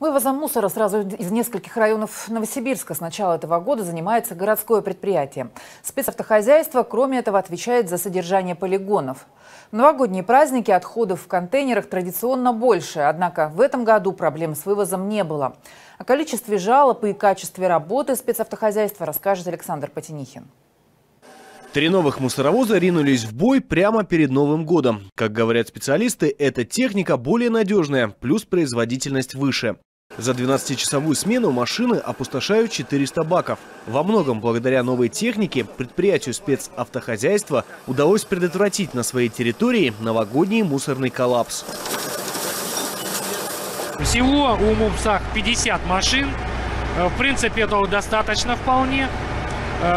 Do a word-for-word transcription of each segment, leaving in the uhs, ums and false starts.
Вывозом мусора сразу из нескольких районов Новосибирска с начала этого года занимается городское предприятие. Спецавтохозяйство, кроме этого, отвечает за содержание полигонов. В новогодние праздники отходов в контейнерах традиционно больше, однако в этом году проблем с вывозом не было. О количестве жалоб и качестве работы спецавтохозяйства расскажет Александр Потанихин. Три новых мусоровоза ринулись в бой прямо перед Новым годом. Как говорят специалисты, эта техника более надежная, плюс производительность выше. За двенадцатичасовую смену машины опустошают четыреста баков. Во многом благодаря новой технике предприятию спецавтохозяйства удалось предотвратить на своей территории новогодний мусорный коллапс. Всего у МУПСАХ пятьдесят машин. В принципе, этого достаточно вполне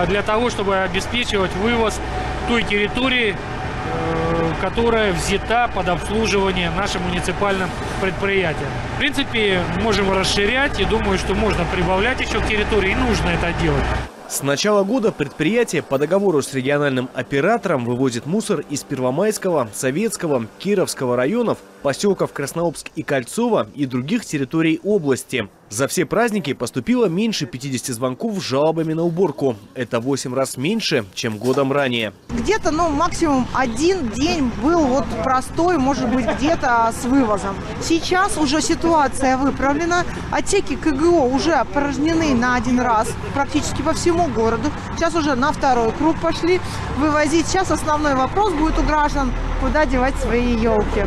для того, чтобы обеспечивать вывоз той территории, которая взята под обслуживание нашим муниципальным предприятием. В принципе, можем расширять и думаю, что можно прибавлять еще к территории, и нужно это делать. С начала года предприятие по договору с региональным оператором вывозит мусор из Первомайского, Советского, Кировского районов, поселков Краснообск и Кольцова и других территорий области. За все праздники поступило меньше пятидесяти звонков с жалобами на уборку. Это восемь раз меньше, чем годом ранее. Где-то, ну, максимум один день был вот простой, может быть, где-то с вывозом. Сейчас уже ситуация выправлена. Отсеки ка гэ о уже опорожнены на один раз практически по всему городу. Сейчас уже на второй круг пошли вывозить. Сейчас основной вопрос будет у граждан, куда девать свои елки.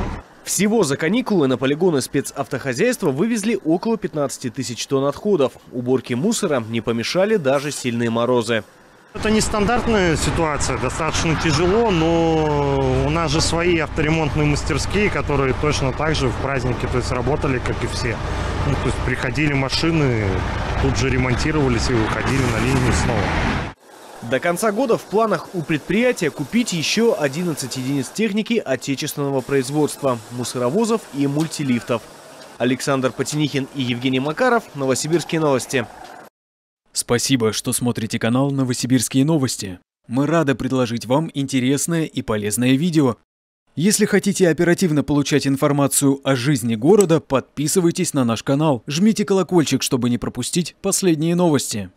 Всего за каникулы на полигоны спецавтохозяйства вывезли около пятнадцати тысяч тонн отходов. Уборке мусора не помешали даже сильные морозы. Это нестандартная ситуация, достаточно тяжело, но у нас же свои авторемонтные мастерские, которые точно так же в праздники, то есть, работали, как и все. Ну, то есть приходили машины, тут же ремонтировались и выходили на линию снова. До конца года в планах у предприятия купить еще одиннадцать единиц техники отечественного производства, мусоровозов и мультилифтов. Александр Потанихин и Евгений Макаров, Новосибирские новости. Спасибо, что смотрите канал Новосибирские новости. Мы рады предложить вам интересное и полезное видео. Если хотите оперативно получать информацию о жизни города, подписывайтесь на наш канал, жмите колокольчик, чтобы не пропустить последние новости.